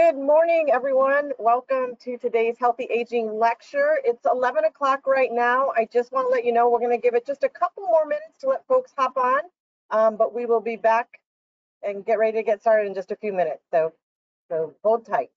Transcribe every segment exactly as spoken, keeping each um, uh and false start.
Good morning, everyone. Welcome to today's Healthy Aging Lecture. It's eleven o'clock right now. I just want to let you know we're going to give it just a couple more minutes to let folks hop on, um, but we will be back and get ready to get started in just a few minutes. So, so hold tight.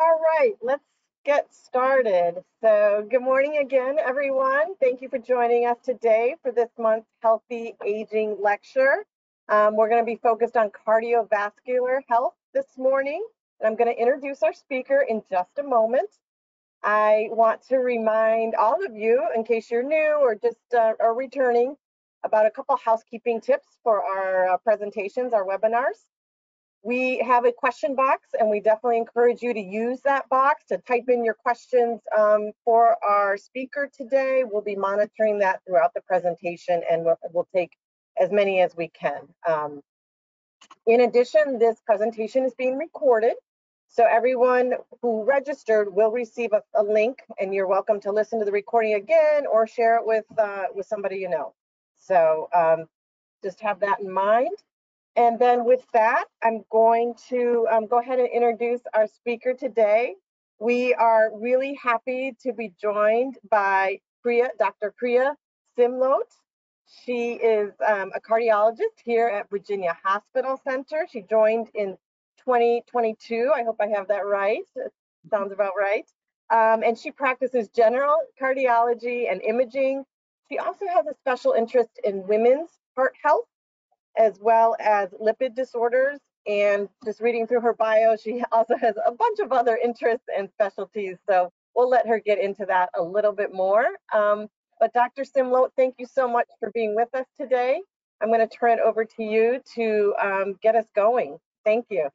All right, let's get started. So good morning again, everyone. Thank you for joining us today for this month's Healthy Aging Lecture. Um, we're going to be focused on cardiovascular health this morning, and I'm going to introduce our speaker in just a moment. I want to remind all of you, in case you're new or just uh, are returning, about a couple housekeeping tips for our uh, presentations, our webinars. We have a question box, and we definitely encourage you to use that box to type in your questions um, for our speaker today. We'll be monitoring that throughout the presentation, and we'll, we'll take as many as we can. Um, in addition, this presentation is being recorded, so everyone who registered will receive a, a link, and you're welcome to listen to the recording again or share it with, uh, with somebody you know. So um, just have that in mind. And then with that, I'm going to um, go ahead and introduce our speaker today. We are really happy to be joined by Priya, Doctor Priya Simlote. She is um, a cardiologist here at Virginia Hospital Center. She joined in twenty twenty-two. I hope I have that right. It sounds about right. Um, and she practices general cardiology and imaging. She also has a special interest in women's heart health, as well as lipid disorders. And just reading through her bio, she also has a bunch of other interests and specialties. So we'll let her get into that a little bit more. Um, but Doctor Simlote, thank you so much for being with us today. I'm going to turn it over to you to um, get us going. Thank you.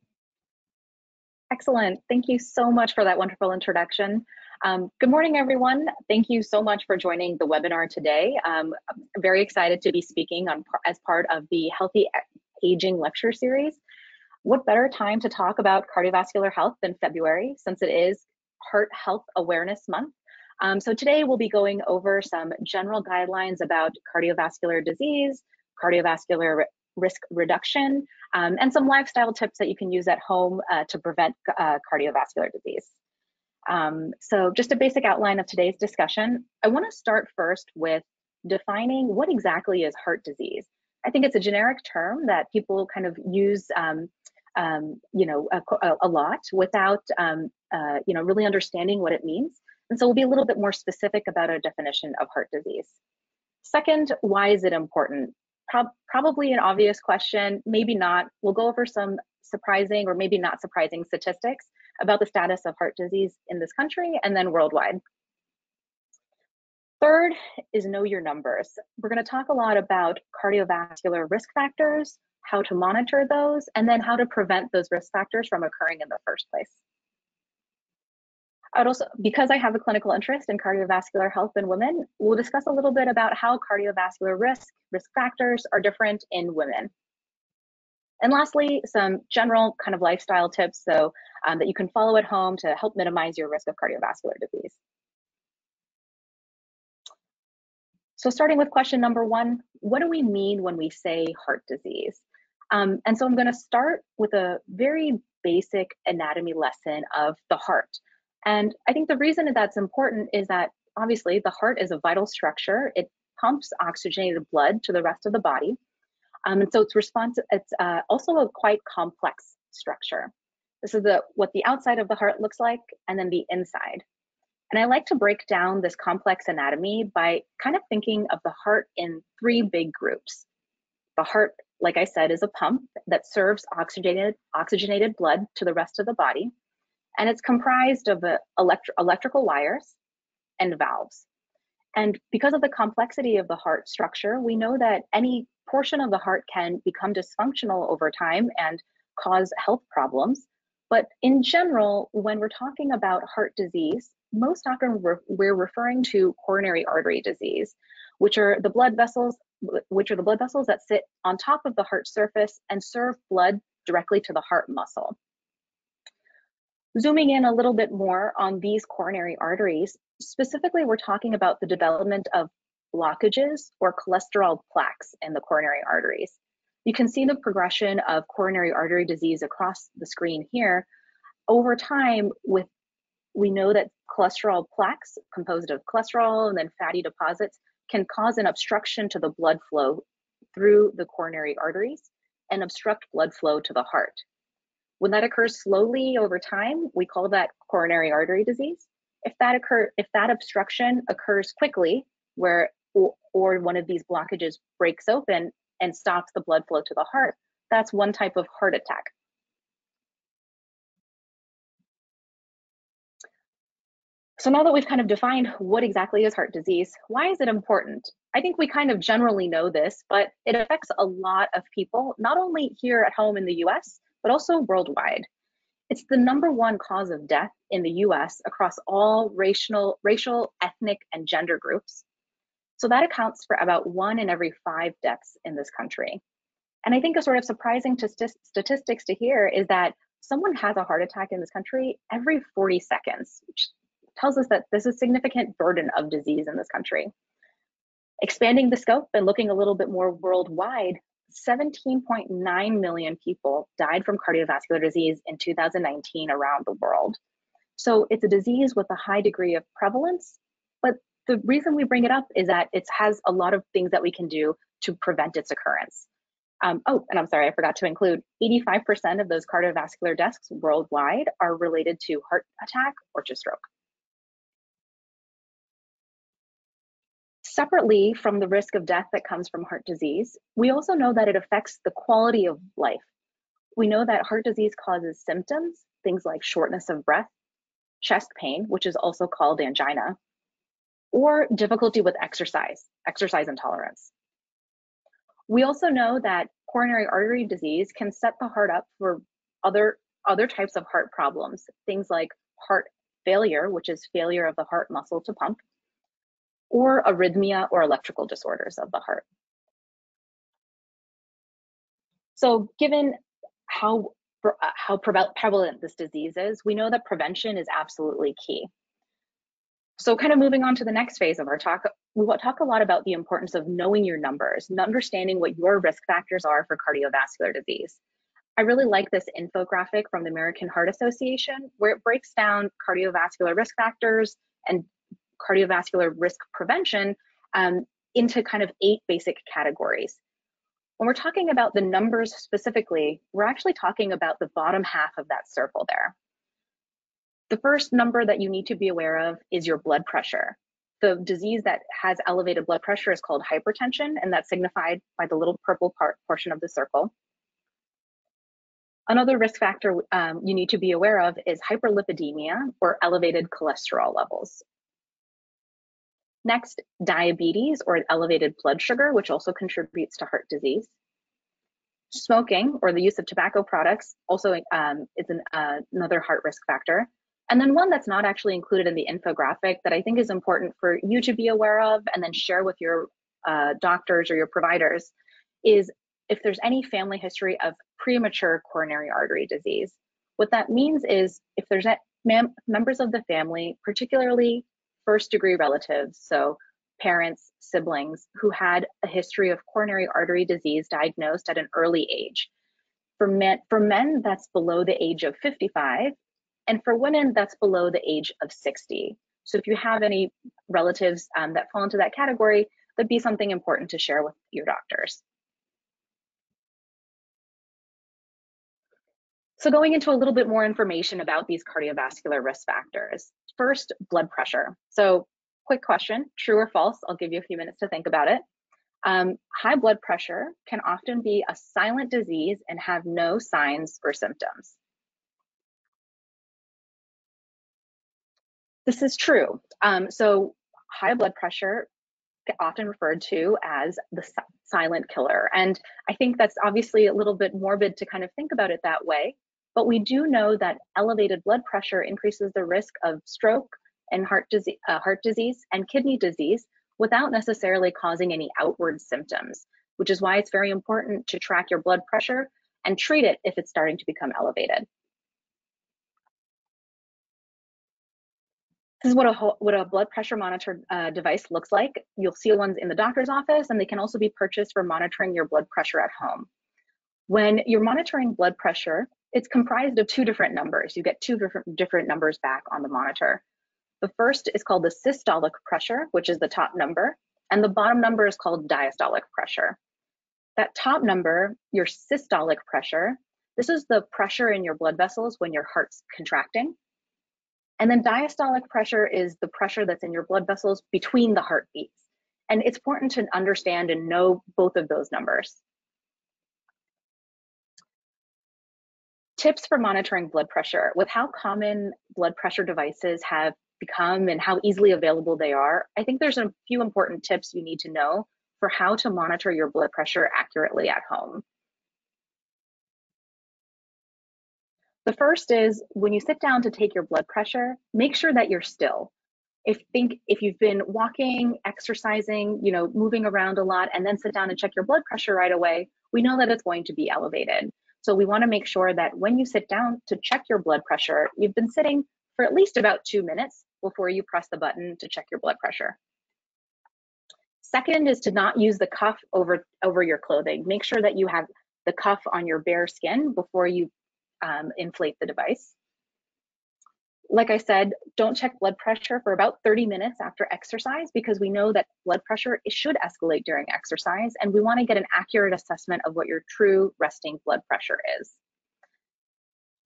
Excellent. Thank you so much for that wonderful introduction. Um, good morning, everyone. Thank you so much for joining the webinar today. Um, I'm very excited to be speaking on, as part of the Healthy Aging Lecture Series. What better time to talk about cardiovascular health than February, since it is Heart Health Awareness Month. Um, so today we'll be going over some general guidelines about cardiovascular disease, cardiovascular risk reduction, um, and some lifestyle tips that you can use at home uh, to prevent uh, cardiovascular disease. Um, so just a basic outline of today's discussion. I want to start first with defining what exactly is heart disease. I think it's a generic term that people kind of use, um, um, you know, a, a lot without, um, uh, you know, really understanding what it means. And so we'll be a little bit more specific about our definition of heart disease. Second, why is it important? Pro- probably an obvious question, maybe not. We'll go over some surprising or maybe not surprising statistics about the status of heart disease in this country and then worldwide. Third is know your numbers. We're going to talk a lot about cardiovascular risk factors, how to monitor those, and then how to prevent those risk factors from occurring in the first place. I'd also, because I have a clinical interest in cardiovascular health in women, we'll discuss a little bit about how cardiovascular risk, risk factors are different in women. And lastly, some general kind of lifestyle tips so um, that you can follow at home to help minimize your risk of cardiovascular disease. So starting with question number one, what do we mean when we say heart disease? Um, and so I'm going to start with a very basic anatomy lesson of the heart. And I think the reason that that's important is that obviously the heart is a vital structure. It pumps oxygenated blood to the rest of the body. Um, and so it's responsive. It's uh, also a quite complex structure. This is the, what the outside of the heart looks like, and then the inside. And I like to break down this complex anatomy by kind of thinking of the heart in three big groups. The heart, like I said, is a pump that serves oxygenated, oxygenated blood to the rest of the body. And it's comprised of a electri- electrical wires and valves. And because of the complexity of the heart structure, we know that any portion of the heart can become dysfunctional over time and cause health problems. But in general, when we're talking about heart disease, most often we're, we're referring to coronary artery disease, which are the blood vessels, which are the blood vessels that sit on top of the heart surface and serve blood directly to the heart muscle. Zooming in a little bit more on these coronary arteries, specifically, we're talking about the development of blockages or cholesterol plaques in the coronary arteries. You can see the progression of coronary artery disease across the screen here. Over time, with we know that cholesterol plaques, composed of cholesterol and then fatty deposits, can cause an obstruction to the blood flow through the coronary arteries and obstruct blood flow to the heart. When that occurs slowly over time, we call that coronary artery disease. If that occur, if that obstruction occurs quickly, where or, or one of these blockages breaks open and stops the blood flow to the heart, that's one type of heart attack. So now that we've kind of defined what exactly is heart disease, why is it important? I think we kind of generally know this, but it affects a lot of people, not only here at home in the U S, but also worldwide. It's the number one cause of death in the U S across all racial, racial, ethnic, and gender groups. So that accounts for about one in every five deaths in this country. And I think a sort of surprising statistics to hear is that someone has a heart attack in this country every forty seconds, which tells us that there's a significant burden of disease in this country. Expanding the scope and looking a little bit more worldwide, seventeen point nine million people died from cardiovascular disease in two thousand nineteen around the world. So it's a disease with a high degree of prevalence, but the reason we bring it up is that it has a lot of things that we can do to prevent its occurrence. Um, oh, and I'm sorry, I forgot to include eighty-five percent of those cardiovascular deaths worldwide are related to heart attack or to stroke. Separately from the risk of death that comes from heart disease, we also know that it affects the quality of life. We know that heart disease causes symptoms, things like shortness of breath, chest pain, which is also called angina, or difficulty with exercise, exercise intolerance. We also know that coronary artery disease can set the heart up for other, other types of heart problems, things like heart failure, which is failure of the heart muscle to pump, or arrhythmia or electrical disorders of the heart. So given how, how prevalent this disease is, we know that prevention is absolutely key. So kind of moving on to the next phase of our talk, we will talk a lot about the importance of knowing your numbers and understanding what your risk factors are for cardiovascular disease. I really like this infographic from the American Heart Association, where it breaks down cardiovascular risk factors and cardiovascular risk prevention um, into kind of eight basic categories. When we're talking about the numbers specifically, we're actually talking about the bottom half of that circle there. The first number that you need to be aware of is your blood pressure. The disease that has elevated blood pressure is called hypertension, and that's signified by the little purple part, portion of the circle. Another risk factor um, you need to be aware of is hyperlipidemia or elevated cholesterol levels. Next, diabetes or elevated blood sugar, which also contributes to heart disease. Smoking or the use of tobacco products also um, is an, uh, another heart risk factor. And then one that's not actually included in the infographic that I think is important for you to be aware of and then share with your uh, doctors or your providers is if there's any family history of premature coronary artery disease. What that means is if there's members of the family, particularly first degree relatives, so parents, siblings who had a history of coronary artery disease diagnosed at an early age. For men, for men, that's below the age of fifty-five, and for women, that's below the age of sixty. So if you have any relatives um, that fall into that category, that'd be something important to share with your doctors. So going into a little bit more information about these cardiovascular risk factors. First, blood pressure. So quick question, true or false? I'll give you a few minutes to think about it. Um, high blood pressure can often be a silent disease and have no signs or symptoms. This is true. Um, so high blood pressure, often referred to as the silent killer. And I think that's obviously a little bit morbid to kind of think about it that way, but we do know that elevated blood pressure increases the risk of stroke and heart disease, uh, heart disease and kidney disease without necessarily causing any outward symptoms, which is why it's very important to track your blood pressure and treat it if it's starting to become elevated. This is what a, what a blood pressure monitor uh, device looks like. You'll see ones in the doctor's office, and they can also be purchased for monitoring your blood pressure at home. When you're monitoring blood pressure, it's comprised of two different numbers. You get two different, different numbers back on the monitor. The first is called the systolic pressure, which is the top number, and the bottom number is called diastolic pressure. That top number, your systolic pressure, this is the pressure in your blood vessels when your heart's contracting. And then diastolic pressure is the pressure that's in your blood vessels between the heartbeats. And it's important to understand and know both of those numbers. Tips for monitoring blood pressure. With how common blood pressure devices have become and how easily available they are, I think there's a few important tips you need to know for how to monitor your blood pressure accurately at home. The first is when you sit down to take your blood pressure, make sure that you're still. If think if you've been walking, exercising, you know, moving around a lot, and then sit down and check your blood pressure right away, we know that it's going to be elevated. So we want to make sure that when you sit down to check your blood pressure, you've been sitting for at least about two minutes before you press the button to check your blood pressure. Second is to not use the cuff over, over your clothing. Make sure that you have the cuff on your bare skin before you Um, inflate the device. Like I said, don't check blood pressure for about thirty minutes after exercise, because we know that blood pressure should escalate during exercise, and we want to get an accurate assessment of what your true resting blood pressure is.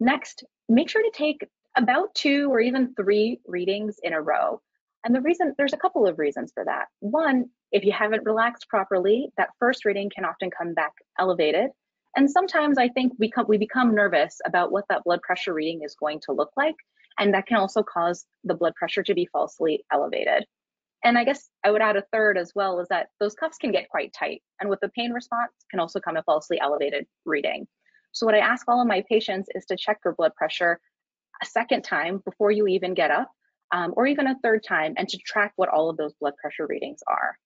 Next, make sure to take about two or even three readings in a row. And the reason, there's a couple of reasons for that. One, if you haven't relaxed properly, that first reading can often come back elevated. And sometimes I think we, we become nervous about what that blood pressure reading is going to look like, and that can also cause the blood pressure to be falsely elevated. And I guess I would add a third as well, is that those cuffs can get quite tight, and with the pain response can also come a falsely elevated reading. So what I ask all of my patients is to check your blood pressure a second time before you even get up, um, or even a third time, and to track what all of those blood pressure readings are.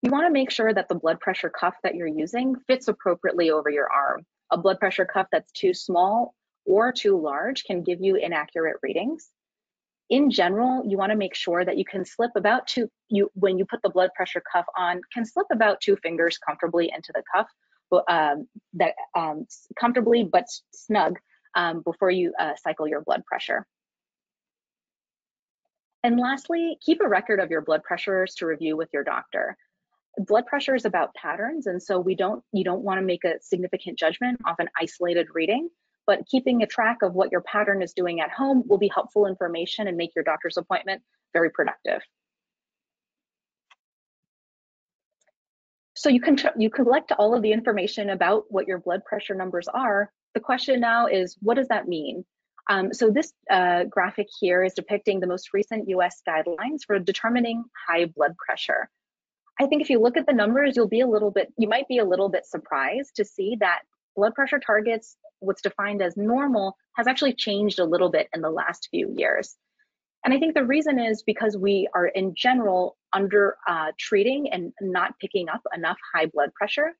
You want to make sure that the blood pressure cuff that you're using fits appropriately over your arm. A blood pressure cuff that's too small or too large can give you inaccurate readings. In general, you want to make sure that you can slip about two, you, when you put the blood pressure cuff on, can slip about two fingers comfortably into the cuff, um, that um, comfortably but snug um, before you uh, cycle your blood pressure. And lastly, keep a record of your blood pressures to review with your doctor. Blood pressure is about patterns, and so we don't you don't want to make a significant judgment off an isolated reading, but keeping a track of what your pattern is doing at home will be helpful information and make your doctor's appointment very productive. So you can you collect all of the information about what your blood pressure numbers are. The question now is, what does that mean? Um, so this uh, graphic here is depicting the most recent U S guidelines for determining high blood pressure. I think if you look at the numbers, you'll be a little bit, you might be a little bit surprised to see that blood pressure targets, what's defined as normal, has actually changed a little bit in the last few years. And I think the reason is because we are in general under uh, treating and not picking up enough high blood pressure.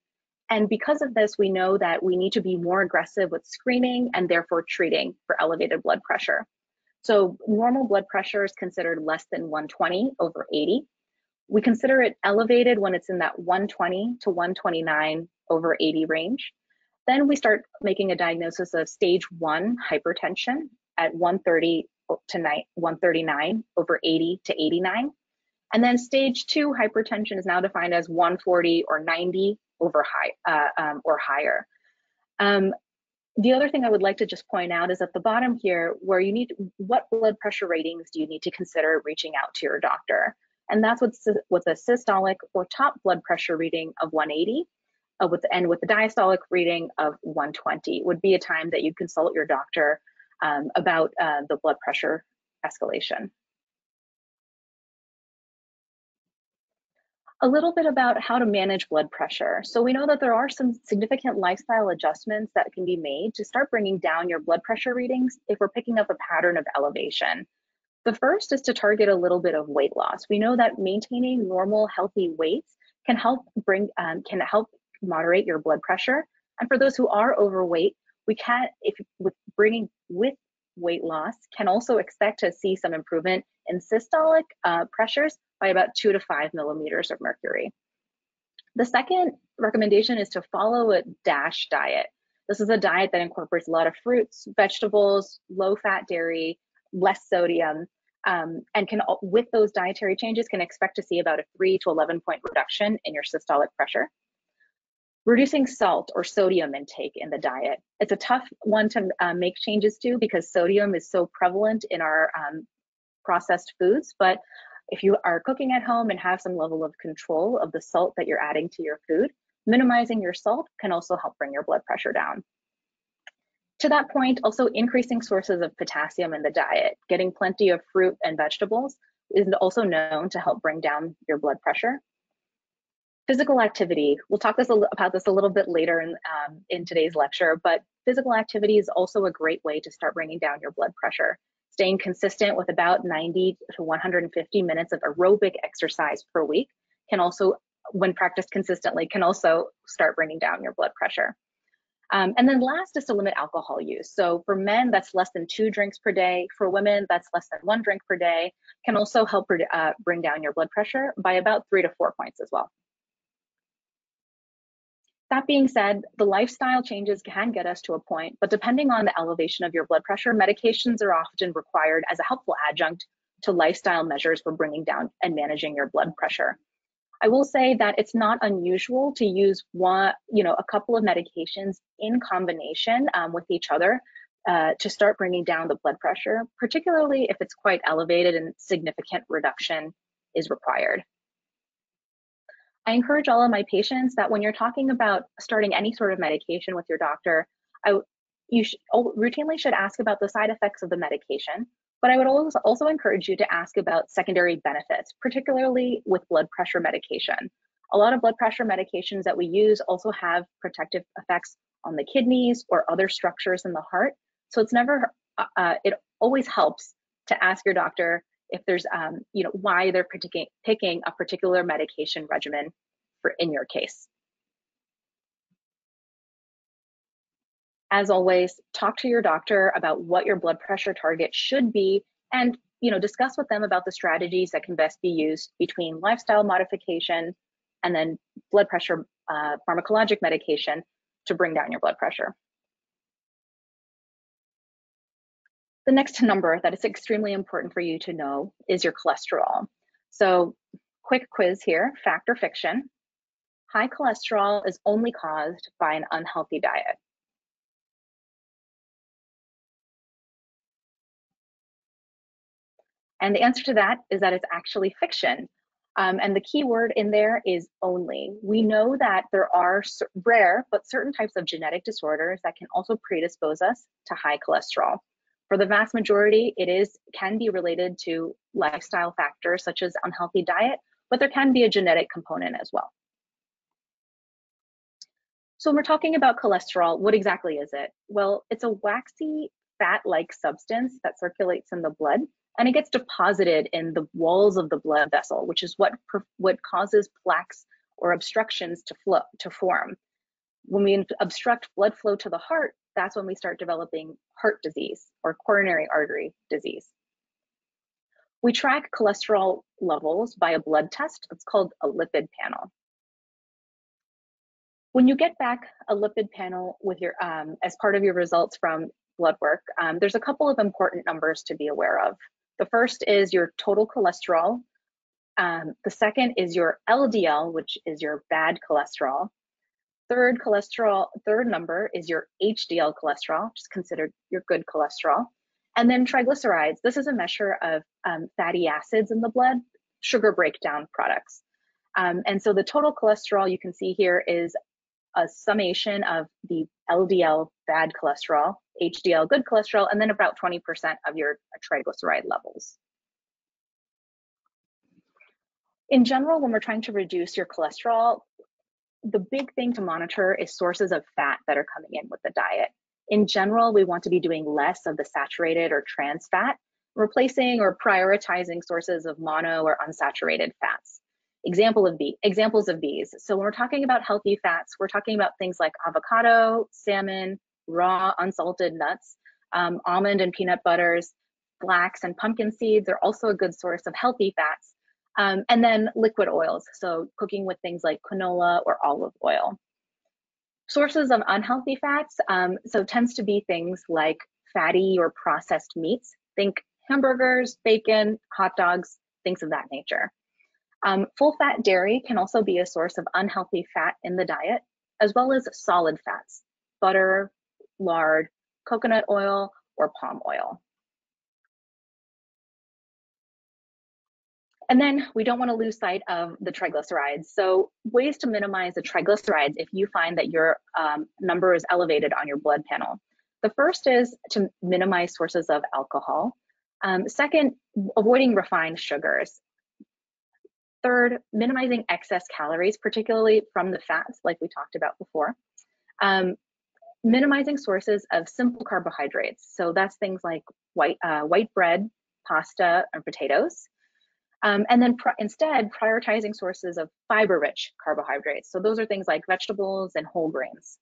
And because of this, we know that we need to be more aggressive with screening and therefore treating for elevated blood pressure. So normal blood pressure is considered less than one twenty over eighty. We consider it elevated when it's in that one twenty to one twenty-nine over eighty range. Then we start making a diagnosis of stage one hypertension at one thirty to one thirty-nine over eighty to eighty-nine. And then stage two hypertension is now defined as one forty or ninety over high, uh, um, or higher. Um, the other thing I would like to just point out is at the bottom here, where you need, what blood pressure ratings do you need to consider reaching out to your doctor? And that's what's with a systolic or top blood pressure reading of one eighty, uh, with and with the diastolic reading of one twenty would be a time that you consult your doctor um, about uh, the blood pressure escalation. A little bit about how to manage blood pressure. So we know that there are some significant lifestyle adjustments that can be made to start bringing down your blood pressure readings if we're picking up a pattern of elevation. The first is to target a little bit of weight loss. We know that maintaining normal, healthy weights can help bring, um, can help moderate your blood pressure. And for those who are overweight, we can, if with bringing with weight loss, can also expect to see some improvement in systolic uh, pressures by about two to five millimeters of mercury. The second recommendation is to follow a DASH diet. This is a diet that incorporates a lot of fruits, vegetables, low-fat dairy, less sodium, um, and can, with those dietary changes, can expect to see about a three to eleven point reduction in your systolic pressure. Reducing salt or sodium intake in the diet. It's a tough one to uh, make changes to because sodium is so prevalent in our um, processed foods, but if you are cooking at home and have some level of control of the salt that you're adding to your food, minimizing your salt can also help bring your blood pressure down. To that point, also increasing sources of potassium in the diet. Getting plenty of fruit and vegetables is also known to help bring down your blood pressure. Physical activity. We'll talk this, about this a little bit later in, um, in today's lecture, but physical activity is also a great way to start bringing down your blood pressure. Staying consistent with about ninety to one hundred fifty minutes of aerobic exercise per week can also, when practiced consistently, can also start bringing down your blood pressure. Um, and then last is to limit alcohol use. So for men, that's less than two drinks per day. For women, that's less than one drink per day. Can also help uh, bring down your blood pressure by about three to four points as well. That being said, the lifestyle changes can get us to a point, but depending on the elevation of your blood pressure, medications are often required as a helpful adjunct to lifestyle measures for bringing down and managing your blood pressure. I will say that it's not unusual to use one, you know, a couple of medications in combination um, with each other uh, to start bringing down the blood pressure, particularly if it's quite elevated and significant reduction is required. I encourage all of my patients that when you're talking about starting any sort of medication with your doctor, I, you should, routinely should ask about the side effects of the medication, but I would also, also encourage you to ask about secondary benefits, particularly with blood pressure medication. A lot of blood pressure medications that we use also have protective effects on the kidneys or other structures in the heart. So it's never, uh, it always helps to ask your doctor if there's, um, you know, why they're picking, picking a particular medication regimen for in your case. As always, talk to your doctor about what your blood pressure target should be and, you know, discuss with them about the strategies that can best be used between lifestyle modification and then blood pressure, uh, pharmacologic medication to bring down your blood pressure. The next number that is extremely important for you to know is your cholesterol. So quick quiz here, fact or fiction. High cholesterol is only caused by an unhealthy diet. And the answer to that is that it's actually fiction. Um, and the key word in there is only. We know that there are rare, but certain types of genetic disorders that can also predispose us to high cholesterol. For the vast majority, it is can be related to lifestyle factors such as unhealthy diet, but there can be a genetic component as well. So when we're talking about cholesterol, what exactly is it? Well, it's a waxy, fat-like substance that circulates in the blood, and it gets deposited in the walls of the blood vessel, which is what, what causes plaques or obstructions to, flow, to form. When we obstruct blood flow to the heart, that's when we start developing heart disease or coronary artery disease. We track cholesterol levels by a blood test. It's called a lipid panel. When you get back a lipid panel with your um, as part of your results from blood work, um, there's a couple of important numbers to be aware of. The first is your total cholesterol. Um, the second is your L D L, which is your bad cholesterol. Third cholesterol, third number is your H D L cholesterol, which is considered your good cholesterol. And then triglycerides. This is a measure of um, fatty acids in the blood, sugar breakdown products. Um, and so the total cholesterol you can see here is a summation of the L D L bad cholesterol, H D L good cholesterol, and then about twenty percent of your triglyceride levels. In general, when we're trying to reduce your cholesterol, the big thing to monitor is sources of fat that are coming in with the diet. In general, we want to be doing less of the saturated or trans fat, replacing or prioritizing sources of mono or unsaturated fats. Example of the, examples of these. So when we're talking about healthy fats, we're talking about things like avocado, salmon, raw unsalted nuts, um, almond and peanut butters, flax and pumpkin seeds are also a good source of healthy fats. Um, and then liquid oils, so cooking with things like canola or olive oil. Sources of unhealthy fats, um, so tends to be things like fatty or processed meats. Think hamburgers, bacon, hot dogs, things of that nature. Um, full-fat dairy can also be a source of unhealthy fat in the diet, as well as solid fats, butter, lard, coconut oil, or palm oil. And then we don't want to lose sight of the triglycerides. So ways to minimize the triglycerides if you find that your um, number is elevated on your blood panel. The first is to minimize sources of alcohol. Um, second, avoiding refined sugars. Third, minimizing excess calories, particularly from the fats, like we talked about before. Um, minimizing sources of simple carbohydrates. So that's things like white, uh, white bread, pasta, and potatoes. Um, and then pr instead prioritizing sources of fiber-rich carbohydrates. So those are things like vegetables and whole grains.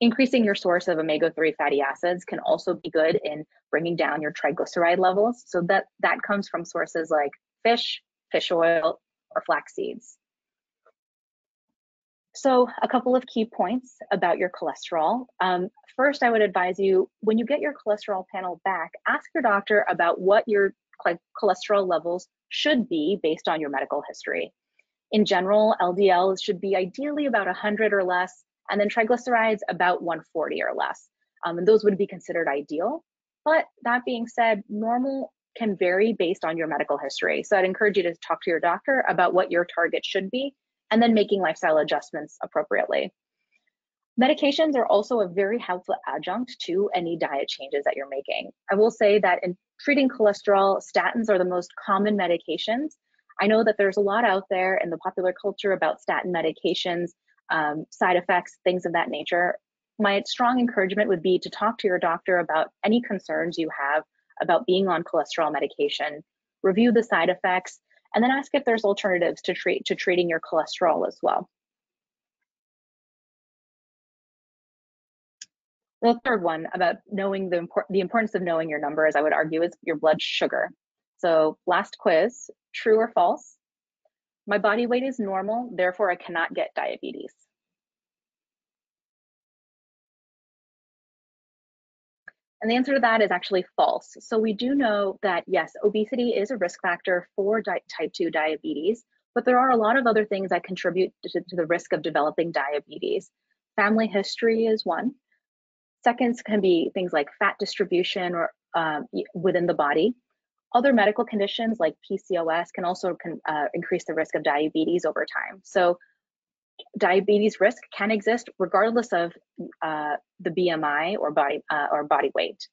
Increasing your source of omega three fatty acids can also be good in bringing down your triglyceride levels. So that, that comes from sources like fish, fish oil, or flax seeds. So a couple of key points about your cholesterol. Um, first, I would advise you, when you get your cholesterol panel back, ask your doctor about what your cholesterol levels should be based on your medical history. In general, L D Ls should be ideally about one hundred or less, and then triglycerides about one forty or less. Um, and those would be considered ideal. But that being said, normal can vary based on your medical history. So I'd encourage you to talk to your doctor about what your target should be, and then making lifestyle adjustments appropriately. Medications are also a very helpful adjunct to any diet changes that you're making. I will say that in treating cholesterol, statins are the most common medications. I know that there's a lot out there in the popular culture about statin medications, um, side effects, things of that nature. My strong encouragement would be to talk to your doctor about any concerns you have about being on cholesterol medication, review the side effects, and then ask if there's alternatives to treat to treating your cholesterol as well. The third one about knowing the, import the importance of knowing your numbers, I would argue, is your blood sugar. So last quiz, true or false? My body weight is normal, therefore I cannot get diabetes. And the answer to that is actually false. So we do know that, yes, obesity is a risk factor for type two diabetes, but there are a lot of other things that contribute to, to the risk of developing diabetes. Family history is one. Seconds can be things like fat distribution or um, within the body. Other medical conditions like P C O S can also can, uh, increase the risk of diabetes over time. So diabetes risk can exist regardless of uh, the B M I or body, uh, or body weight.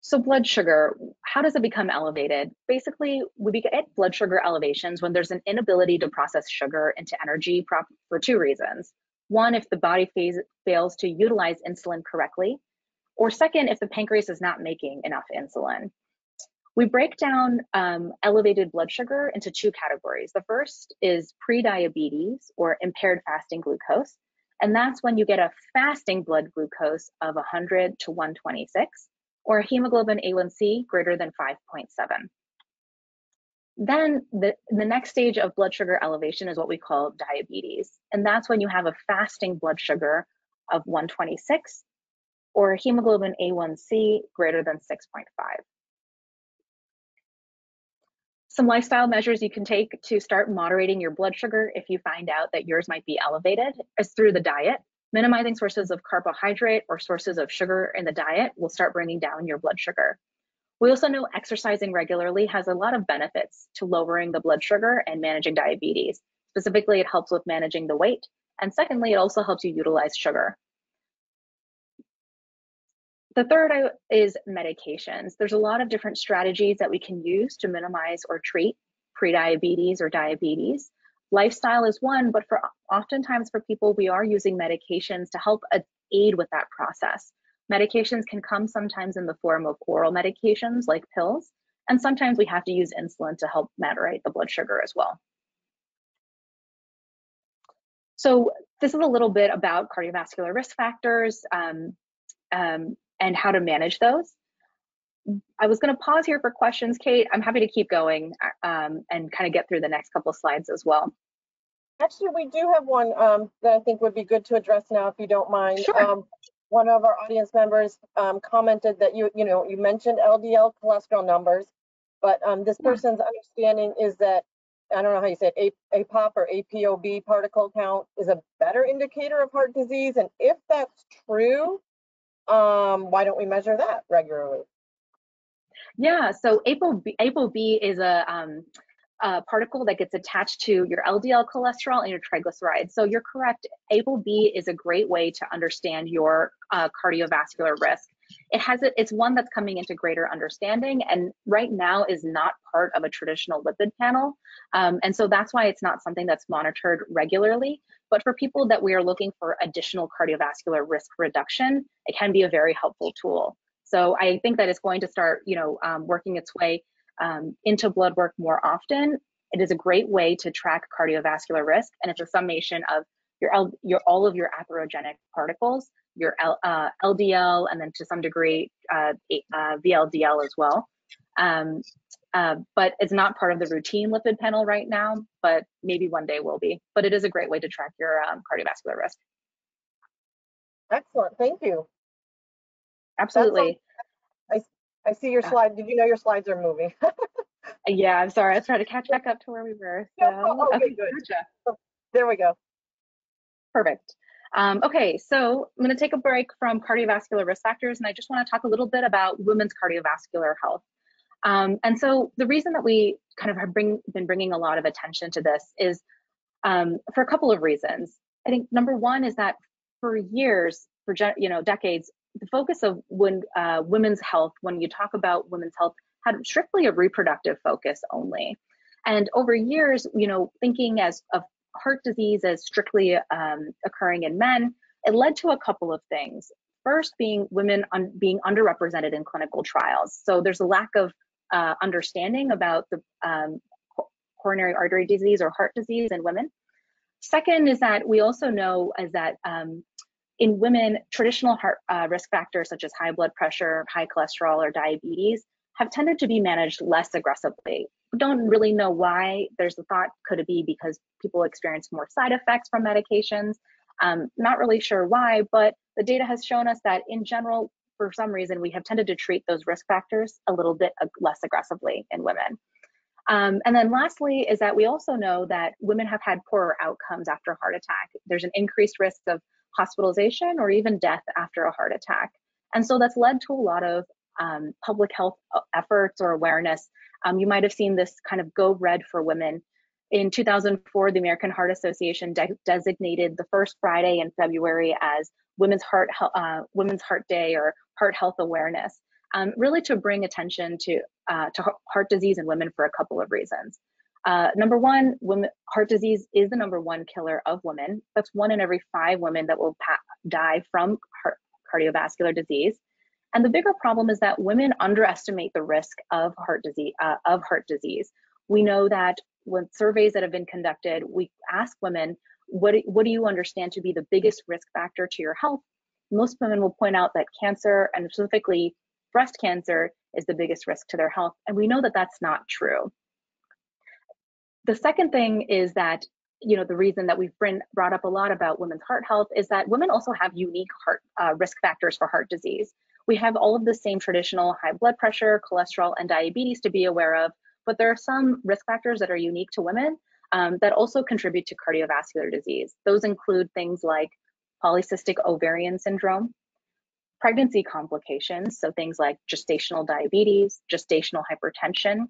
So blood sugar, how does it become elevated? Basically, we get blood sugar elevations when there's an inability to process sugar into energy for two reasons. One, if the body phase fails to utilize insulin correctly, or second, if the pancreas is not making enough insulin. We break down um, elevated blood sugar into two categories. The first is prediabetes, or impaired fasting glucose, and that's when you get a fasting blood glucose of one hundred to one twenty-six, or a hemoglobin A one C greater than five point seven. Then the, the next stage of blood sugar elevation is what we call diabetes, and that's when you have a fasting blood sugar of one twenty-six, or a hemoglobin A one C greater than six point five. Some lifestyle measures you can take to start moderating your blood sugar if you find out that yours might be elevated is through the diet. Minimizing sources of carbohydrate or sources of sugar in the diet will start bringing down your blood sugar. We also know exercising regularly has a lot of benefits to lowering the blood sugar and managing diabetes. Specifically, it helps with managing the weight. And secondly, it also helps you utilize sugar. The third is medications. There's a lot of different strategies that we can use to minimize or treat prediabetes or diabetes. Lifestyle is one, but for oftentimes for people, we are using medications to help aid with that process. Medications can come sometimes in the form of oral medications like pills, and sometimes we have to use insulin to help moderate the blood sugar as well. So this is a little bit about cardiovascular risk factors um, um, and how to manage those. I was going to pause here for questions, Kate. I'm happy to keep going um, and kind of get through the next couple slides as well. Actually, we do have one um, that I think would be good to address now, if you don't mind. Sure. Um, One of our audience members um, commented that you, you know, you mentioned L D L cholesterol numbers, but um, this person's understanding is that, I don't know how you say it, A P O B or A P O B particle count is a better indicator of heart disease. And if that's true, um, why don't we measure that regularly? Yeah, so A P O B, A P O B is a, um, a particle that gets attached to your L D L cholesterol and your triglycerides. So you're correct, A P O B is a great way to understand your uh, cardiovascular risk. It has a, it's one that's coming into greater understanding, and right now is not part of a traditional lipid panel. Um, and so that's why it's not something that's monitored regularly. But for people that we are looking for additional cardiovascular risk reduction, it can be a very helpful tool. So I think that it's going to start, you know, um, working its way Um, into blood work more often. It is a great way to track cardiovascular risk, and it's a summation of your, L your all of your atherogenic particles, your L uh, L D L, and then to some degree uh, uh, V L D L as well. Um, uh, but it's not part of the routine lipid panel right now, but maybe one day will be. But it is a great way to track your um, cardiovascular risk. Excellent, thank you. Absolutely. I see your slide. Did you know your slides are moving? Yeah, I'm sorry. I tried to catch back up to where we were. So. Oh, okay, okay, good. Gotcha. There we go. Perfect. Um, okay, so I'm going to take a break from cardiovascular risk factors, and I just want to talk a little bit about women's cardiovascular health. Um, and so the reason that we kind of have bring, been bringing a lot of attention to this is um, for a couple of reasons. I think number one is that for years, for you know, decades, the focus of when, uh, women's health, when you talk about women's health, had strictly a reproductive focus only. And over years, you know, thinking as of heart disease as strictly um, occurring in men, it led to a couple of things. First, being women un being underrepresented in clinical trials. So there's a lack of uh, understanding about the um, coronary artery disease or heart disease in women. Second is that we also know is that um, in women, traditional heart uh, risk factors such as high blood pressure, high cholesterol, or diabetes have tended to be managed less aggressively. We don't really know why. There's the thought, could it be because people experience more side effects from medications? Um, not really sure why, but the data has shown us that in general, for some reason, we have tended to treat those risk factors a little bit less aggressively in women. Um, and then lastly is that we also know that women have had poorer outcomes after heart attack. There's an increased risk of hospitalization or even death after a heart attack. And so that's led to a lot of um, public health efforts or awareness. Um, you might have seen this kind of Go Red for Women. In two thousand four, the American Heart Association de designated the first Friday in February as Women's Heart, uh, Women's Heart Day or Heart Health Awareness, um, really to bring attention to, uh, to heart disease in women for a couple of reasons. Uh, number one, women, heart disease is the number one killer of women. That's one in every five women that will die from heart, cardiovascular disease. And the bigger problem is that women underestimate the risk of heart disease. Uh, of heart disease. We know that when surveys that have been conducted, we ask women, what, what do you understand to be the biggest risk factor to your health? Most women will point out that cancer, and specifically breast cancer, is the biggest risk to their health. And we know that that's not true. The second thing is that, you know, the reason that we've been brought up a lot about women's heart health is that women also have unique heart uh, risk factors for heart disease. We have all of the same traditional high blood pressure, cholesterol, and diabetes to be aware of, but there are some risk factors that are unique to women um, that also contribute to cardiovascular disease. Those include things like polycystic ovarian syndrome, pregnancy complications, so things like gestational diabetes, gestational hypertension,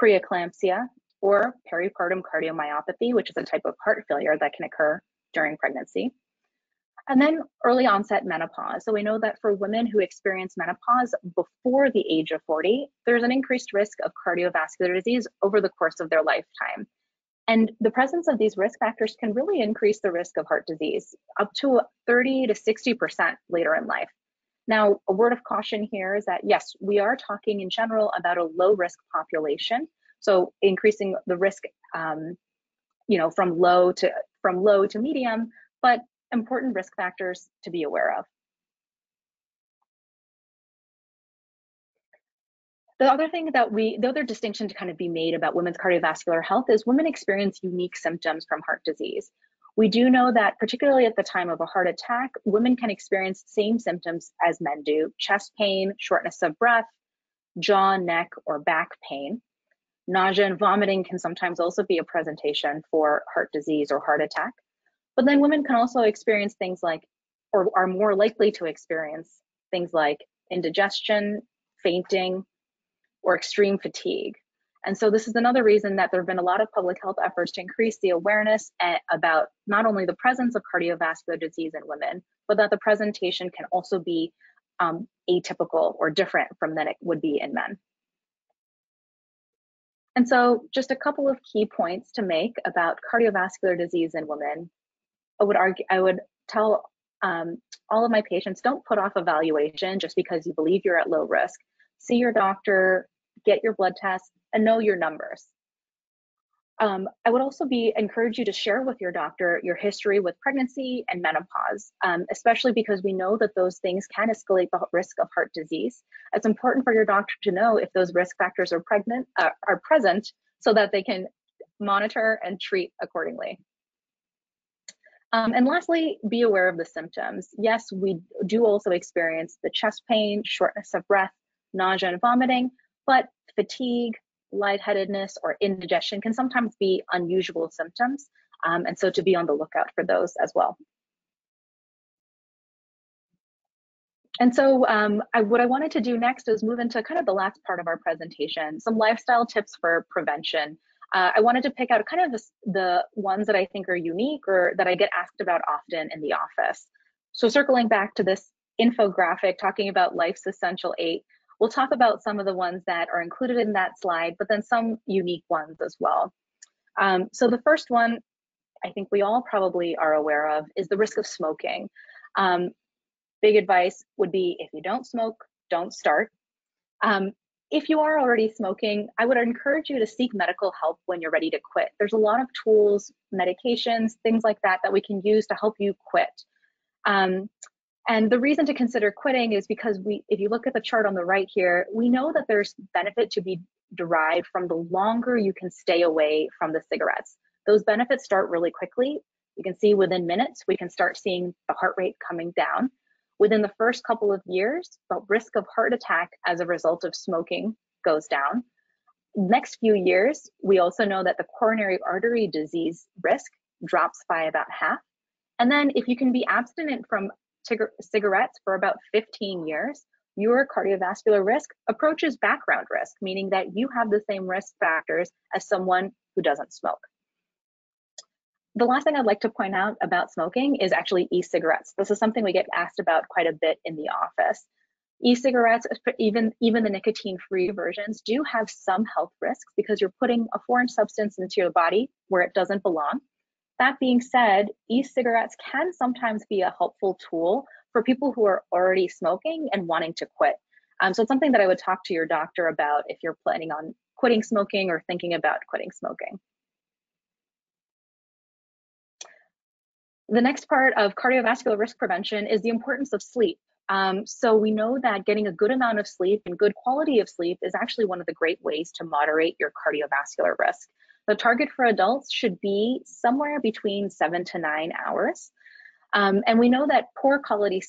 preeclampsia, or peripartum cardiomyopathy, which is a type of heart failure that can occur during pregnancy. And then early onset menopause. So we know that for women who experience menopause before the age of forty, there's an increased risk of cardiovascular disease over the course of their lifetime. And the presence of these risk factors can really increase the risk of heart disease up to thirty to sixty percent later in life. Now, a word of caution here is that, yes, we are talking in general about a low risk population. So increasing the risk, um, you know, from low to from low to medium, but important risk factors to be aware of. The other thing that we, the other distinction to kind of be made about women's cardiovascular health is women experience unique symptoms from heart disease. We do know that particularly at the time of a heart attack, women can experience the same symptoms as men do: chest pain, shortness of breath, jaw, neck, or back pain. Nausea and vomiting can sometimes also be a presentation for heart disease or heart attack. But then women can also experience things like, or are more likely to experience things like indigestion, fainting, or extreme fatigue. And so this is another reason that there have been a lot of public health efforts to increase the awareness about not only the presence of cardiovascular disease in women, but that the presentation can also be um, atypical or different from than it would be in men. And so just a couple of key points to make about cardiovascular disease in women. I would argue, I would tell um, all of my patients, don't put off evaluation just because you believe you're at low risk. See your doctor, get your blood test, and know your numbers. Um, I would also be encourage you to share with your doctor your history with pregnancy and menopause, um, especially because we know that those things can escalate the risk of heart disease. It's important for your doctor to know if those risk factors are pregnant uh, are present so that they can monitor and treat accordingly. Um, and lastly, be aware of the symptoms. Yes, we do also experience the chest pain, shortness of breath, nausea and vomiting, but fatigue, lightheadedness, or indigestion can sometimes be unusual symptoms. Um, and so to be on the lookout for those as well. And so um, I, what I wanted to do next is move into kind of the last part of our presentation, some lifestyle tips for prevention. Uh, I wanted to pick out kind of the, the ones that I think are unique or that I get asked about often in the office. So circling back to this infographic talking about life's essential eight, we'll talk about some of the ones that are included in that slide, but then some unique ones as well. Um, so the first one I think we all probably are aware of is the risk of smoking. Um, big advice would be if you don't smoke, don't start. Um, If you are already smoking, I would encourage you to seek medical help when you're ready to quit. There's a lot of tools, medications, things like that that we can use to help you quit. Um, and the reason to consider quitting is because we, if you look at the chart on the right here, we know that there's benefit to be derived from the longer you can stay away from the cigarettes. Those benefits start really quickly. You can see within minutes, we can start seeing the heart rate coming down. Within the first couple of years, the risk of heart attack as a result of smoking goes down. Next few years, we also know that the coronary artery disease risk drops by about half. And then if you can be abstinent from cigarettes for about fifteen years, your cardiovascular risk approaches background risk, meaning that you have the same risk factors as someone who doesn't smoke. The last thing I'd like to point out about smoking is actually e-cigarettes. This is something we get asked about quite a bit in the office. E-cigarettes, even, even the nicotine-free versions, do have some health risks because you're putting a foreign substance into your body where it doesn't belong. That being said, e-cigarettes can sometimes be a helpful tool for people who are already smoking and wanting to quit. Um, so it's something that I would talk to your doctor about if you're planning on quitting smoking or thinking about quitting smoking. The next part of cardiovascular risk prevention is the importance of sleep. Um, so we know that getting a good amount of sleep and good quality of sleep is actually one of the great ways to moderate your cardiovascular risk. The target for adults should be somewhere between seven to nine hours. Um, and we know that poor quality,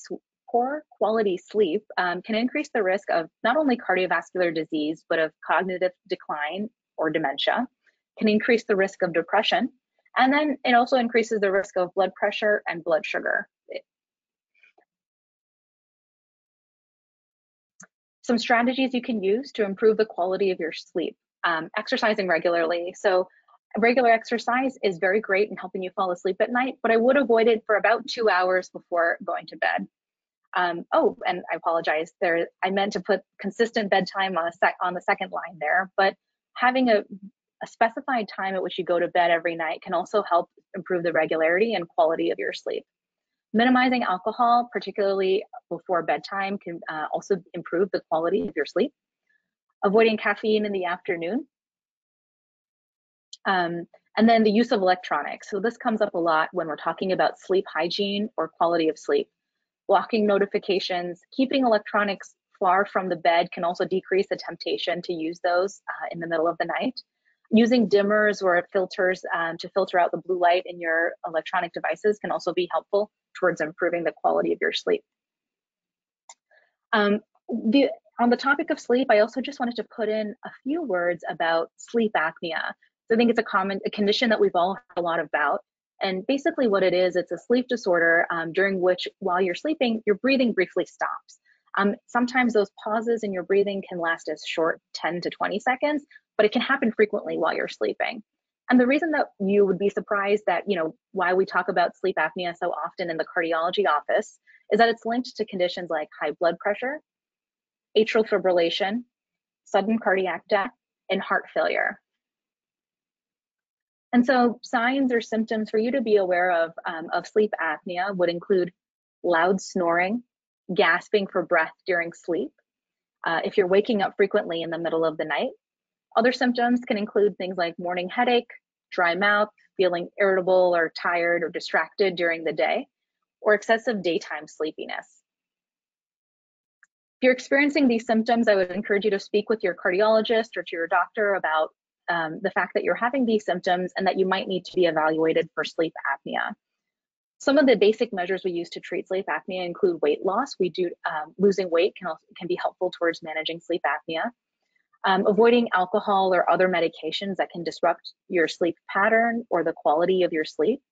poor quality sleep um, can increase the risk of not only cardiovascular disease, but of cognitive decline or dementia, can increase the risk of depression, and then it also increases the risk of blood pressure and blood sugar. Some strategies you can use to improve the quality of your sleep. Um, exercising regularly. So regular exercise is very great in helping you fall asleep at night, but I would avoid it for about two hours before going to bed. Um, oh, and I apologize. There, I meant to put consistent bedtime on, a sec on the second line there, but having a A specified time at which you go to bed every night can also help improve the regularity and quality of your sleep. Minimizing alcohol, particularly before bedtime, can uh, also improve the quality of your sleep. Avoiding caffeine in the afternoon. Um, and then the use of electronics. So this comes up a lot when we're talking about sleep hygiene or quality of sleep. Blocking notifications, keeping electronics far from the bed can also decrease the temptation to use those uh, in the middle of the night. Using dimmers or filters um, to filter out the blue light in your electronic devices can also be helpful towards improving the quality of your sleep. Um, the, on the topic of sleep, I also just wanted to put in a few words about sleep apnea. So I think it's a common a condition that we've all heard a lot about. And basically what it is, it's a sleep disorder um, during which while you're sleeping, your breathing briefly stops. Um, sometimes those pauses in your breathing can last as short ten to twenty seconds, but it can happen frequently while you're sleeping. And the reason that you would be surprised that, you know, why we talk about sleep apnea so often in the cardiology office is that it's linked to conditions like high blood pressure, atrial fibrillation, sudden cardiac death, and heart failure. And so signs or symptoms for you to be aware of um, of sleep apnea would include loud snoring, gasping for breath during sleep, uh, if you're waking up frequently in the middle of the night. Other symptoms can include things like morning headache, dry mouth, feeling irritable or tired or distracted during the day, or excessive daytime sleepiness. If you're experiencing these symptoms, I would encourage you to speak with your cardiologist or to your doctor about um, the fact that you're having these symptoms and that you might need to be evaluated for sleep apnea. Some of the basic measures we use to treat sleep apnea include weight loss. We do um, losing weight can also, can be helpful towards managing sleep apnea. Um, avoiding alcohol or other medications that can disrupt your sleep pattern or the quality of your sleep.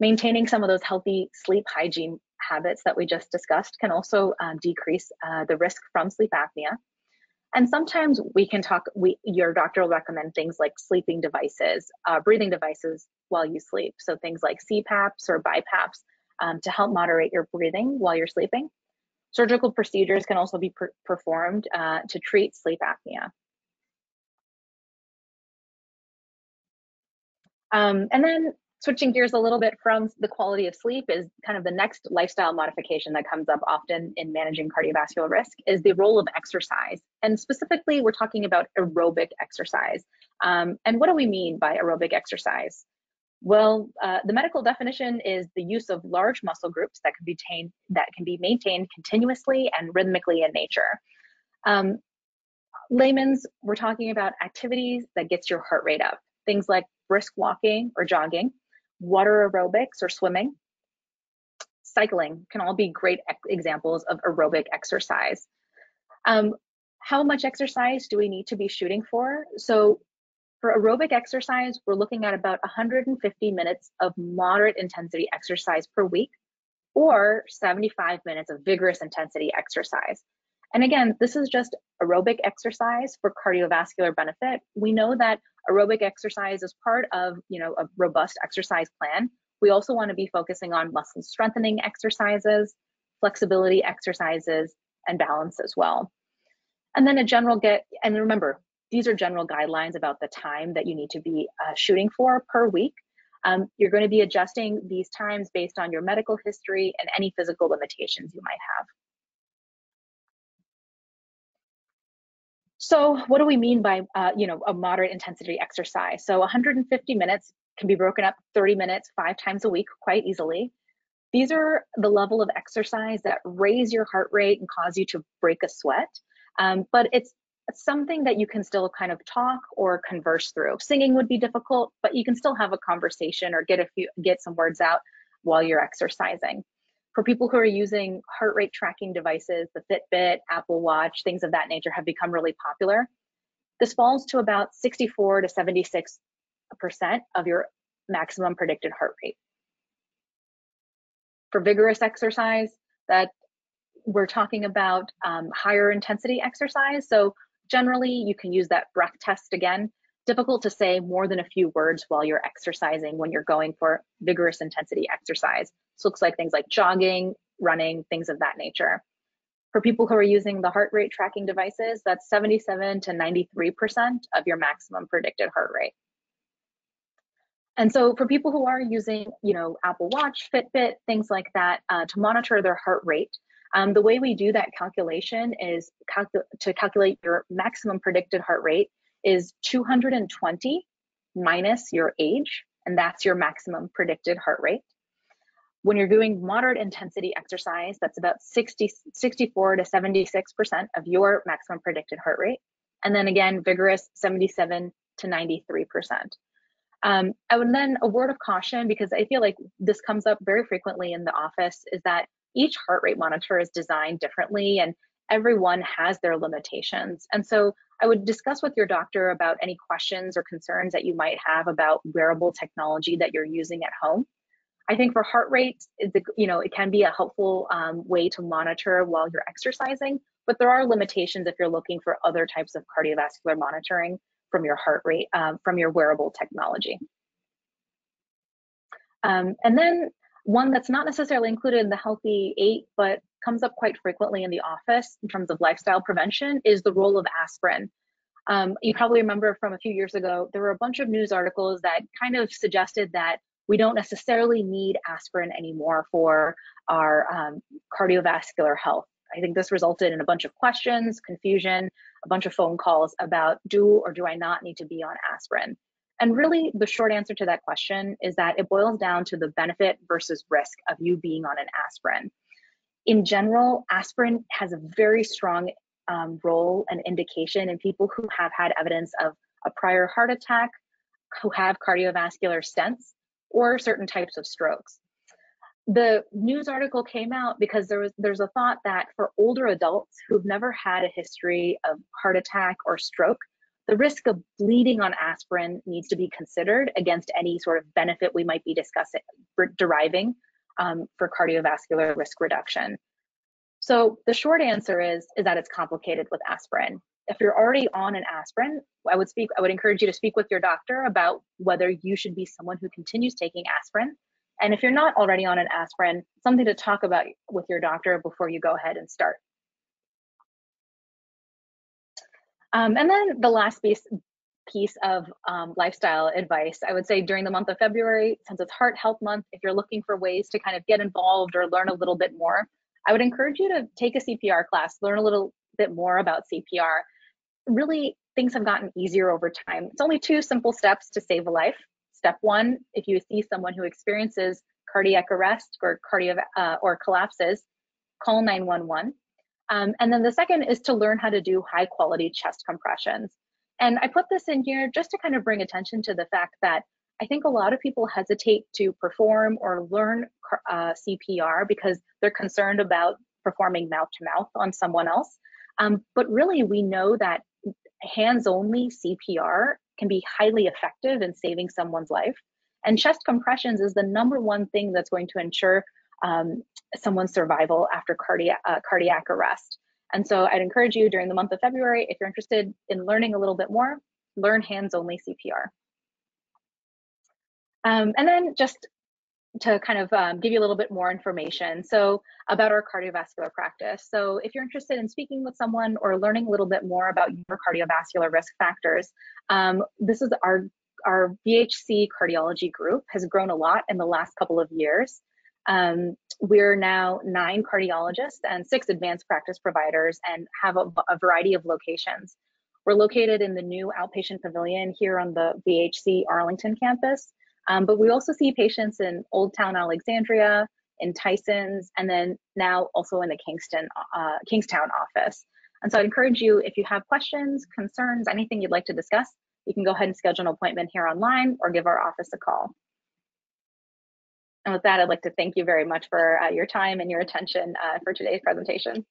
Maintaining some of those healthy sleep hygiene habits that we just discussed can also um, decrease uh, the risk from sleep apnea. And sometimes we can talk, we, your doctor will recommend things like sleeping devices, uh, breathing devices while you sleep. So things like C PAPs or BiPAPs um, to help moderate your breathing while you're sleeping. Surgical procedures can also be per performed uh, to treat sleep apnea. Um, and then switching gears a little bit from the quality of sleep is kind of the next lifestyle modification that comes up often in managing cardiovascular risk is the role of exercise. And specifically, we're talking about aerobic exercise. Um, and what do we mean by aerobic exercise? Well, uh, the medical definition is the use of large muscle groups that can be, that can be maintained continuously and rhythmically in nature. Um, layman's, we're talking about activities that gets your heart rate up, things like brisk walking or jogging, water aerobics or swimming, cycling can all be great examples of aerobic exercise. Um, how much exercise do we need to be shooting for? So for aerobic exercise, we're looking at about one hundred fifty minutes of moderate intensity exercise per week or seventy-five minutes of vigorous intensity exercise. And again, this is just aerobic exercise for cardiovascular benefit. We know that aerobic exercise is part of, you know, a robust exercise plan. We also want to be focusing on muscle strengthening exercises, flexibility exercises, and balance as well. And then a general get, and remember, these are general guidelines about the time that you need to be uh, shooting for per week. Um, you're going to be adjusting these times based on your medical history and any physical limitations you might have. So what do we mean by uh, you know, a moderate intensity exercise? So one hundred fifty minutes can be broken up thirty minutes, five times a week quite easily. These are the level of exercise that raise your heart rate and cause you to break a sweat. Um, but it's something that you can still kind of talk or converse through. Singing would be difficult, but you can still have a conversation or get a few, get some words out while you're exercising. For people who are using heart rate tracking devices, the Fitbit, Apple Watch, things of that nature have become really popular. This falls to about sixty-four to seventy-six percent of your maximum predicted heart rate. For vigorous exercise, that we're talking about um, higher intensity exercise. So generally you can use that breath test again. Difficult to say more than a few words while you're exercising when you're going for vigorous intensity exercise. This looks like things like jogging, running, things of that nature. For people who are using the heart rate tracking devices, that's seventy-seven to ninety-three percent of your maximum predicted heart rate. And so for people who are using, you know, Apple Watch, Fitbit, things like that, uh, to monitor their heart rate, um, the way we do that calculation is calcu to calculate your maximum predicted heart rate is two hundred twenty minus your age, and that's your maximum predicted heart rate. When you're doing moderate intensity exercise, that's about sixty, sixty-four to seventy-six percent of your maximum predicted heart rate. And then again, vigorous, seventy-seven to ninety-three percent. Um, and then a word of caution, because I feel like this comes up very frequently in the office, is that each heart rate monitor is designed differently and everyone has their limitations. And so I would discuss with your doctor about any questions or concerns that you might have about wearable technology that you're using at home. I think for heart rate, you know, it can be a helpful um, way to monitor while you're exercising, but there are limitations if you're looking for other types of cardiovascular monitoring from your heart rate, um, from your wearable technology. Um, and then one that's not necessarily included in the Healthy Eight, but comes up quite frequently in the office in terms of lifestyle prevention, is the role of aspirin. Um, you probably remember from a few years ago, there were a bunch of news articles that kind of suggested that we don't necessarily need aspirin anymore for our um, cardiovascular health. I think this resulted in a bunch of questions, confusion, a bunch of phone calls about do or do I not need to be on aspirin? And really the short answer to that question is that it boils down to the benefit versus risk of you being on an aspirin. In general, aspirin has a very strong um, role and indication in people who have had evidence of a prior heart attack, who have cardiovascular stents, or certain types of strokes. The news article came out because there was there's a thought that for older adults who've never had a history of heart attack or stroke, the risk of bleeding on aspirin needs to be considered against any sort of benefit we might be discussing, deriving um, for cardiovascular risk reduction. So the short answer is, is that it's complicated with aspirin. If you're already on an aspirin, I would speak, I would encourage you to speak with your doctor about whether you should be someone who continues taking aspirin. And if you're not already on an aspirin, something to talk about with your doctor before you go ahead and start. Um, and then the last piece, piece of um, lifestyle advice, I would say during the month of February, since it's Heart Health Month, if you're looking for ways to kind of get involved or learn a little bit more, I would encourage you to take a C P R class, learn a little bit more about C P R. Really, things have gotten easier over time. It's only two simple steps to save a life. Step one, if you see someone who experiences cardiac arrest or cardio uh, or collapses, call nine one one. Um, and then the second is to learn how to do high quality chest compressions. And I put this in here just to kind of bring attention to the fact that I think a lot of people hesitate to perform or learn uh, C P R because they're concerned about performing mouth to mouth on someone else. Um, but really we know that hands only C P R can be highly effective in saving someone's life. And chest compressions is the number one thing that's going to ensure um, someone's survival after cardiac, uh, cardiac arrest. And so I'd encourage you during the month of February, if you're interested in learning a little bit more, learn hands-only C P R. Um, and then just to kind of um, give you a little bit more information, so about our cardiovascular practice. So if you're interested in speaking with someone or learning a little bit more about your cardiovascular risk factors, um, this is our our V H C cardiology group has grown a lot in the last couple of years. Um, we're now nine cardiologists and six advanced practice providers and have a, a variety of locations. We're located in the new outpatient pavilion here on the V H C Arlington campus, um, but we also see patients in Old Town Alexandria, in Tysons, and then now also in the Kingston, uh, Kingstown office. And so I encourage you, if you have questions, concerns, anything you'd like to discuss, you can go ahead and schedule an appointment here online or give our office a call. And with that, I'd like to thank you very much for uh, your time and your attention uh, for today's presentation.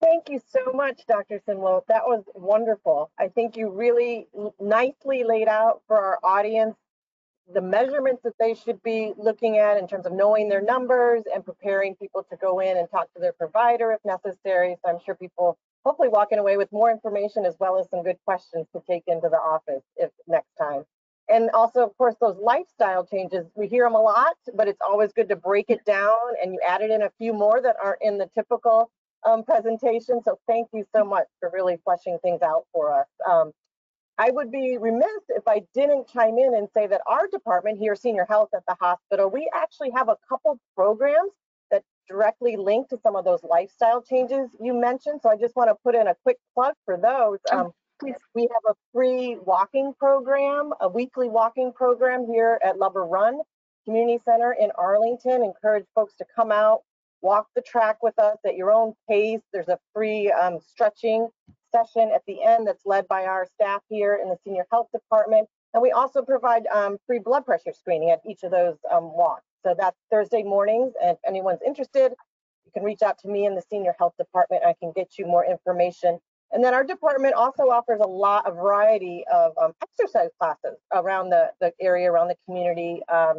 Thank you so much, Doctor Simlote. That was wonderful. I think you really nicely laid out for our audience the measurements that they should be looking at in terms of knowing their numbers and preparing people to go in and talk to their provider if necessary. So I'm sure people hopefully walking away with more information as well as some good questions to take into the office if next time. And also, of course, those lifestyle changes, we hear them a lot, but it's always good to break it down, and you added in a few more that aren't in the typical um, presentation. So thank you so much for really fleshing things out for us. Um, I would be remiss if I didn't chime in and say that our department here, Senior Health at the hospital, we actually have a couple programs that directly link to some of those lifestyle changes you mentioned. So I just want to put in a quick plug for those. Um, Please. We have a free walking program, a weekly walking program here at Lover Run Community Center in Arlington. Encourage folks to come out, walk the track with us at your own pace. There's a free um, stretching session at the end that's led by our staff here in the Senior Health Department. And we also provide um, free blood pressure screening at each of those um, walks. So that's Thursday mornings, and if anyone's interested, you can reach out to me in the Senior Health Department. I can get you more information. And then our department also offers a lot of variety of um, exercise classes around the, the area, around the community, um,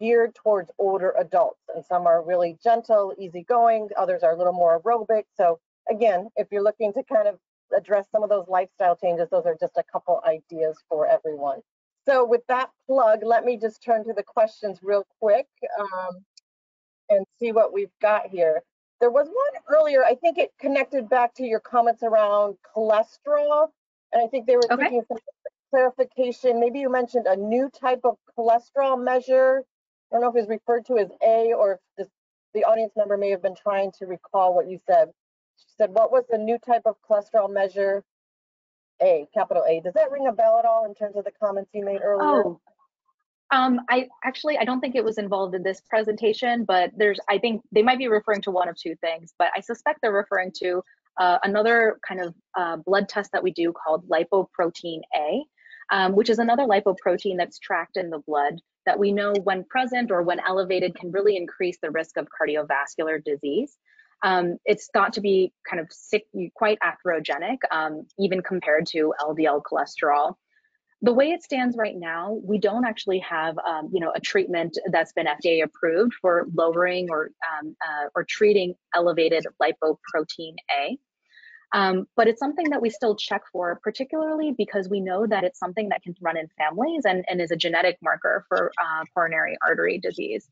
geared towards older adults. And some are really gentle, easygoing, others are a little more aerobic. So again, if you're looking to kind of address some of those lifestyle changes, those are just a couple ideas for everyone. So with that plug, let me just turn to the questions real quick um, and see what we've got here. There was one earlier, I think it connected back to your comments around cholesterol, and I think they were okay. Thinking some clarification. Maybe you mentioned a new type of cholesterol measure. I don't know if it's referred to as A, or if this, the audience member may have been trying to recall what you said. She said, what was the new type of cholesterol measure? A, capital A. Does that ring a bell at all in terms of the comments you made earlier? Oh. Um, I actually, I don't think it was involved in this presentation, but there's, I think they might be referring to one of two things, but I suspect they're referring to uh, another kind of uh, blood test that we do called lipoprotein A, um, which is another lipoprotein that's tracked in the blood that we know when present or when elevated can really increase the risk of cardiovascular disease. Um, it's thought to be kind of sick, quite atherogenic, um, even compared to L D L cholesterol. The way it stands right now, we don't actually have, um, you know, a treatment that's been F D A approved for lowering or um, uh, or treating elevated lipoprotein A. Um, but it's something that we still check for, particularly because we know that it's something that can run in families and, and is a genetic marker for uh, coronary artery disease.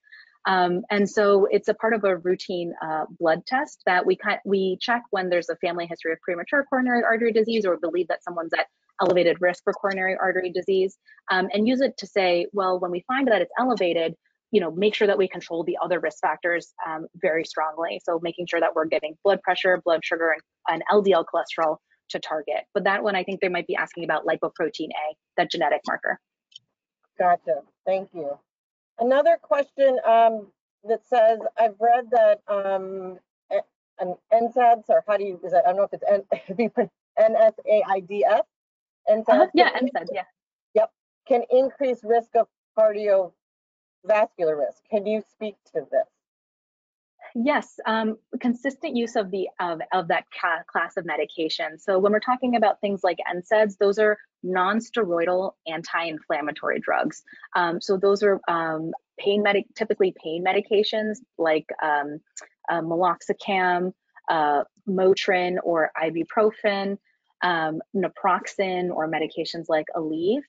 Um, and so it's a part of a routine uh, blood test that we can, we check when there's a family history of premature coronary artery disease or believe that someone's at elevated risk for coronary artery disease, um, and use it to say, well, when we find that it's elevated, you know, make sure that we control the other risk factors um, very strongly. So making sure that we're getting blood pressure, blood sugar, and, and L D L cholesterol to target. But that one, I think they might be asking about lipoprotein A, that genetic marker. Gotcha. Thank you. Another question um, that says, I've read that um, an N SAIDs, or how do you, is that, I don't know if it's N S A I Ds, And so uh, yeah, and said, yeah. Yep, can increase risk of cardiovascular risk. Can you speak to this? Yes, um, consistent use of the of, of that ca class of medication. So when we're talking about things like N SAIDs, those are non-steroidal anti-inflammatory drugs. Um, so those are um, pain medic typically pain medications like um, uh, meloxicam, uh, Motrin, or ibuprofen. Um, naproxen, or medications like Aleve.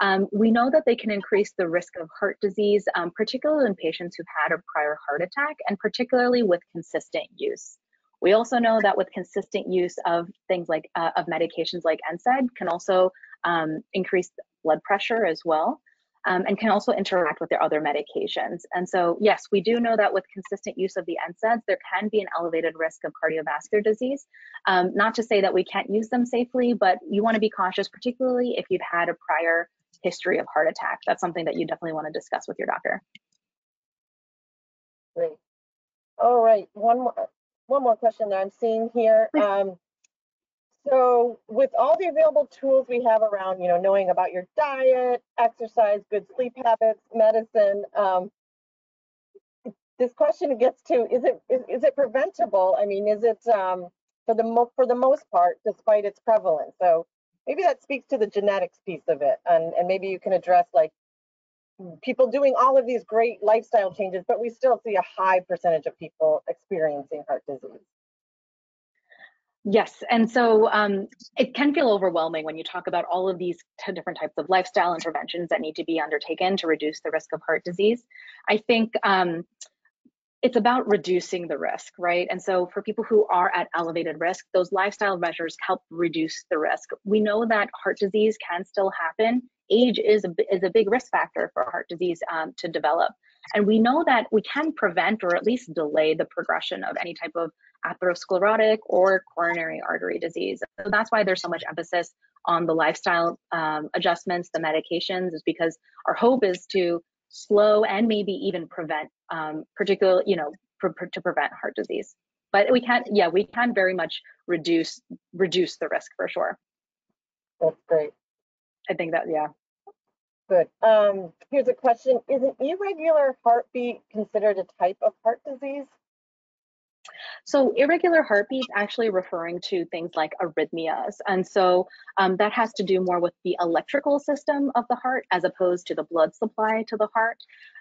Um, we know that they can increase the risk of heart disease, um, particularly in patients who've had a prior heart attack, and particularly with consistent use. We also know that with consistent use of things like uh, of medications like N SAID can also um, increase blood pressure as well, um, and can also interact with their other medications. And so, yes, we do know that with consistent use of the N SAIDs, there can be an elevated risk of cardiovascular disease. Um, not to say that we can't use them safely, but you want to be cautious, particularly if you've had a prior history of heart attack. That's something that you definitely want to discuss with your doctor. Great. All right, one more, one more question that I'm seeing here. Um, so with all the available tools we have around, you know, knowing about your diet, exercise, good sleep habits, medicine, um, this question gets to, is it, is, is it preventable? I mean, is it um, for, the mo for the most part, despite its prevalence? So maybe that speaks to the genetics piece of it, and, and maybe you can address like people doing all of these great lifestyle changes, but we still see a high percentage of people experiencing heart disease. Yes, and so um, it can feel overwhelming when you talk about all of these different types of lifestyle interventions that need to be undertaken to reduce the risk of heart disease. I think um, it's about reducing the risk, right? And so for people who are at elevated risk, those lifestyle measures help reduce the risk. We know that heart disease can still happen. Age is a, is a big risk factor for heart disease um, to develop. And we know that we can prevent or at least delay the progression of any type of atherosclerotic or coronary artery disease. So that's why there's so much emphasis on the lifestyle um, adjustments, the medications, is because our hope is to slow and maybe even prevent, um, particularly, you know, pr pr to prevent heart disease. But we can, yeah, we can very much reduce, reduce the risk for sure. That's great. I think that, yeah. Good. Um, here's a question. Is an irregular heartbeat considered a type of heart disease? So irregular heartbeat actually referring to things like arrhythmias. And so um, that has to do more with the electrical system of the heart as opposed to the blood supply to the heart.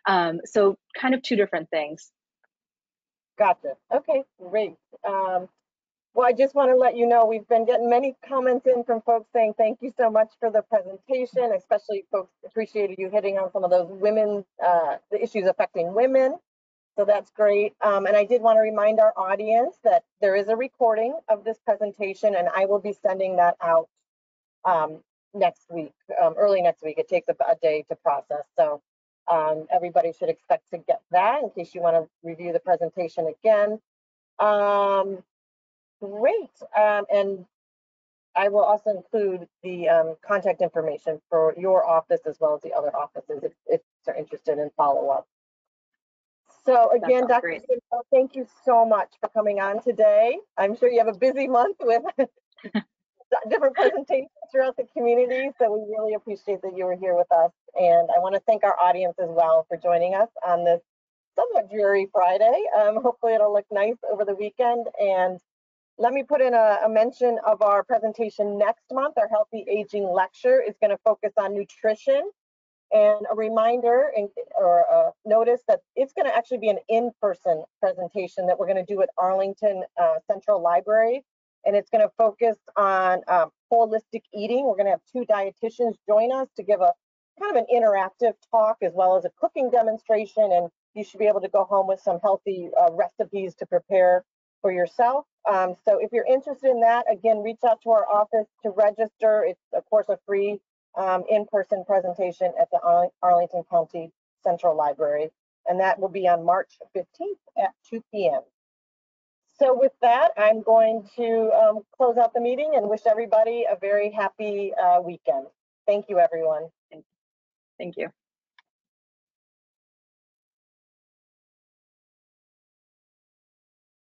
Um, so kind of two different things. Gotcha. Okay, great. Um, Well, I just want to let you know we've been getting many comments in from folks saying thank you so much for the presentation, especially folks appreciated you hitting on some of those women, uh, the issues affecting women. So that's great. Um, and I did want to remind our audience that there is a recording of this presentation, and I will be sending that out um, next week, um, early next week. It takes a, a day to process. So um, everybody should expect to get that in case you want to review the presentation again. Um, Great, um, and I will also include the um, contact information for your office as well as the other offices if, if they're interested in follow-up. So again, Doctor Simlote, thank you so much for coming on today. I'm sure you have a busy month with different presentations throughout the community, so we really appreciate that you were here with us. And I want to thank our audience as well for joining us on this somewhat dreary Friday. Um, hopefully it'll look nice over the weekend. And let me put in a, a mention of our presentation next month. Our Healthy Aging Lecture is going to focus on nutrition, and a reminder and, or a notice that it's going to actually be an in-person presentation that we're going to do at Arlington uh, Central Library, and it's going to focus on um, holistic eating. We're going to have two dietitians join us to give a kind of an interactive talk as well as a cooking demonstration, and you should be able to go home with some healthy uh, recipes to prepare for yourself. Um, so if you're interested in that, again, reach out to our office to register. It's, of course, a free um, in-person presentation at the Arl Arlington County Central Library, and that will be on March fifteenth at two P M So with that, I'm going to um, close out the meeting and wish everybody a very happy uh, weekend. Thank you, everyone. Thank you.